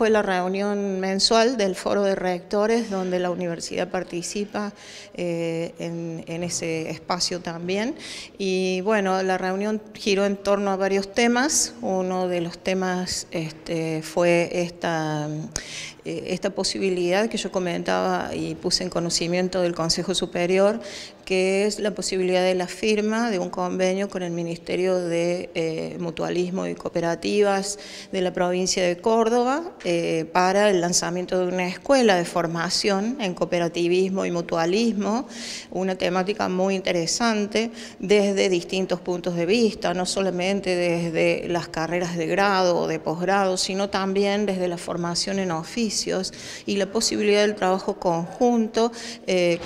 fue la reunión mensual del Foro de Rectores, donde la universidad participa en ese espacio también. Y bueno, la reunión giró en torno a varios temas. Uno de los temas fue esta posibilidad que yo comentaba y puse en conocimiento del Consejo Superior, que es la posibilidad de la firma de un convenio con el Ministerio de Mutualismo y Cooperativas de la provincia de Córdoba para el lanzamiento de una escuela de formación en cooperativismo y mutualismo, una temática muy interesante desde distintos puntos de vista, no solamente desde las carreras de grado o de posgrado, sino también desde la formación en oficio y la posibilidad del trabajo conjunto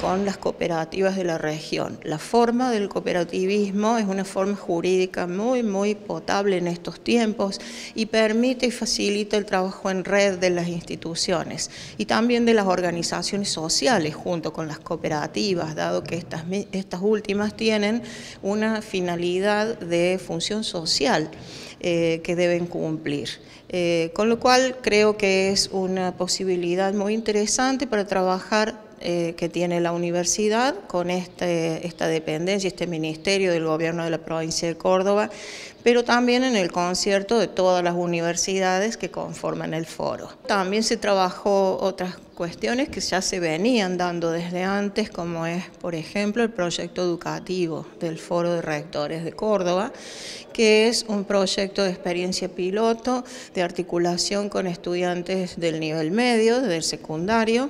con las cooperativas de la región. La forma del cooperativismo es una forma jurídica muy potable en estos tiempos y permite y facilita el trabajo en red de las instituciones y también de las organizaciones sociales junto con las cooperativas, dado que estas últimas tienen una finalidad de función social que deben cumplir. Con lo cual creo que es una posibilidad muy interesante para trabajar que tiene la universidad con esta dependencia, este ministerio del gobierno de la provincia de Córdoba, pero también en el concierto de todas las universidades que conforman el foro. También se trabajó otras cuestiones que ya se venían dando desde antes, como es, por ejemplo, el proyecto educativo del Foro de Rectores de Córdoba, que es un proyecto de experiencia piloto de articulación con estudiantes del nivel medio, del secundario,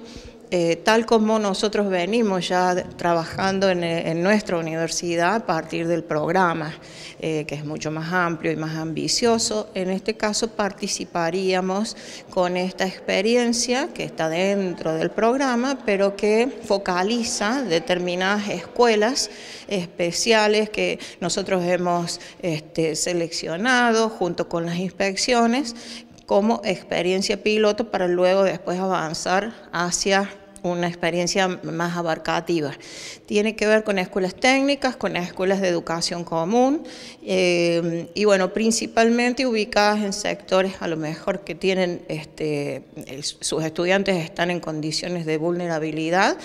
tal como nosotros venimos ya trabajando en nuestra universidad a partir del programa, que es mucho más amplio y más ambicioso. En este caso participaríamos con esta experiencia que está dentro del programa, pero que focaliza determinadas escuelas especiales que nosotros hemos seleccionado junto con las inspecciones, como experiencia piloto para luego después avanzar hacia una experiencia más abarcativa. Tiene que ver con escuelas técnicas, con escuelas de educación común y bueno, principalmente ubicadas en sectores a lo mejor que tienen, sus estudiantes están en condiciones de vulnerabilidad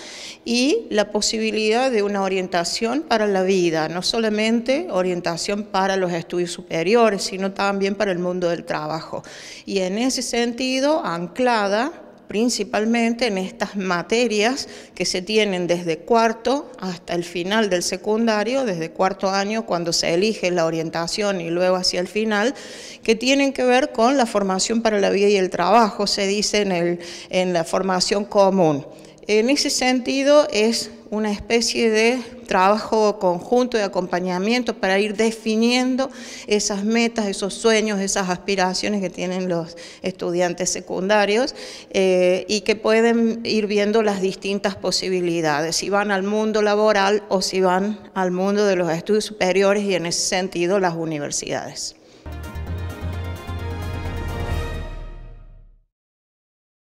y la posibilidad de una orientación para la vida, no solamente orientación para los estudios superiores, sino también para el mundo del trabajo. Y en ese sentido, anclada principalmente en estas materias que se tienen desde cuarto hasta el final del secundario, desde cuarto año cuando se elige la orientación y luego hacia el final, que tienen que ver con la formación para la vida y el trabajo, se dice en la formación común. En ese sentido es una especie de trabajo conjunto de acompañamiento para ir definiendo esas metas, esos sueños, esas aspiraciones que tienen los estudiantes secundarios y que pueden ir viendo las distintas posibilidades, si van al mundo laboral o si van al mundo de los estudios superiores y en ese sentido las universidades.